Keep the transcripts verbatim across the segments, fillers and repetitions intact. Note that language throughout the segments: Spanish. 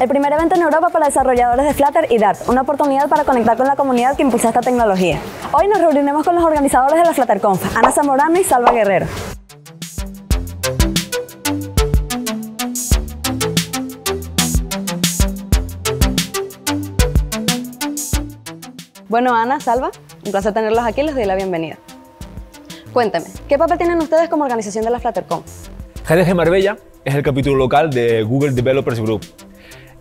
El primer evento en Europa para desarrolladores de Flutter y Dart, una oportunidad para conectar con la comunidad que impulsa esta tecnología. Hoy nos reuniremos con los organizadores de la FlutterConf, Ana Zamorano y Salva Guerrero. Bueno, Ana, Salva, un placer tenerlos aquí, les doy la bienvenida. Cuéntame, ¿qué papel tienen ustedes como organización de la FlutterConf? G D G Marbella es el capítulo local de Google Developers Group.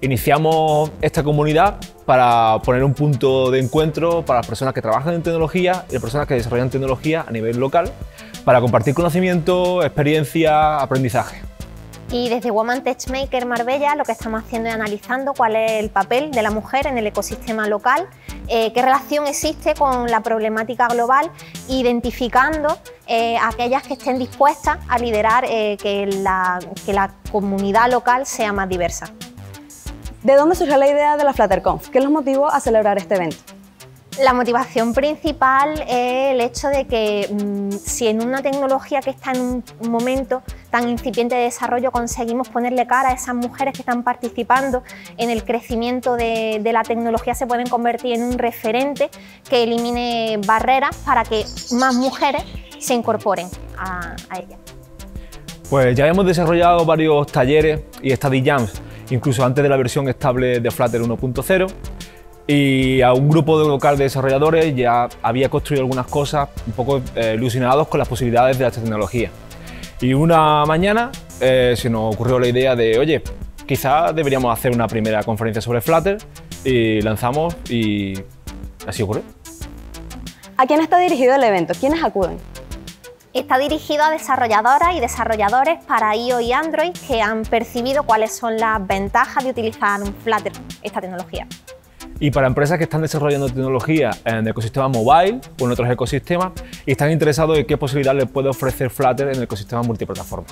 Iniciamos esta comunidad para poner un punto de encuentro para las personas que trabajan en tecnología y las personas que desarrollan tecnología a nivel local para compartir conocimiento, experiencia, aprendizaje. Y desde Woman Tech Maker Marbella lo que estamos haciendo es analizando cuál es el papel de la mujer en el ecosistema local, eh, qué relación existe con la problemática global, identificando eh, aquellas que estén dispuestas a liderar eh, que, la, que la comunidad local sea más diversa. ¿De dónde surgió la idea de la FlutterConf? ¿Qué los motivó a celebrar este evento? La motivación principal es el hecho de que mmm, si en una tecnología que está en un momento tan incipiente de desarrollo conseguimos ponerle cara a esas mujeres que están participando en el crecimiento de, de la tecnología, se pueden convertir en un referente que elimine barreras para que más mujeres se incorporen a, a ella. Pues ya hemos desarrollado varios talleres y study jams, incluso antes de la versión estable de Flutter uno punto cero. Y a un grupo local de desarrolladores ya había construido algunas cosas un poco eh, ilusionados con las posibilidades de esta tecnología. Y una mañana eh, se nos ocurrió la idea de, oye, quizás deberíamos hacer una primera conferencia sobre Flutter, y lanzamos y así ocurrió. ¿A quién está dirigido el evento? ¿Quiénes acuden? Está dirigido a desarrolladoras y desarrolladores para i O y Android que han percibido cuáles son las ventajas de utilizar Flutter, esta tecnología. Y para empresas que están desarrollando tecnología en el ecosistema mobile o en otros ecosistemas y están interesados en qué posibilidad les puede ofrecer Flutter en el ecosistema multiplataforma.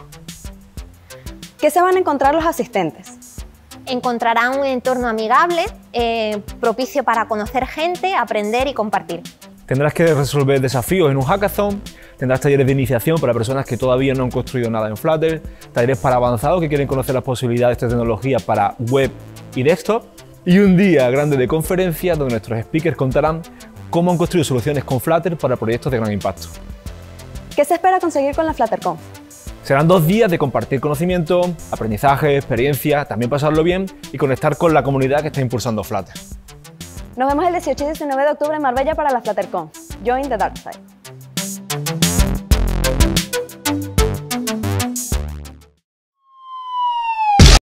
¿Qué se van a encontrar los asistentes? Encontrarán un entorno amigable, eh, propicio para conocer gente, aprender y compartir. Tendrás que resolver desafíos en un hackathon, tendrás talleres de iniciación para personas que todavía no han construido nada en Flutter, talleres para avanzados que quieren conocer las posibilidades de esta tecnología para web y desktop, y un día grande de conferencia donde nuestros speakers contarán cómo han construido soluciones con Flutter para proyectos de gran impacto. ¿Qué se espera conseguir con la FlutterConf? Serán dos días de compartir conocimiento, aprendizaje, experiencia, también pasarlo bien y conectar con la comunidad que está impulsando Flutter. Nos vemos el dieciocho y diecinueve de octubre en Marbella para la FlutterConf. Join the Dark Side.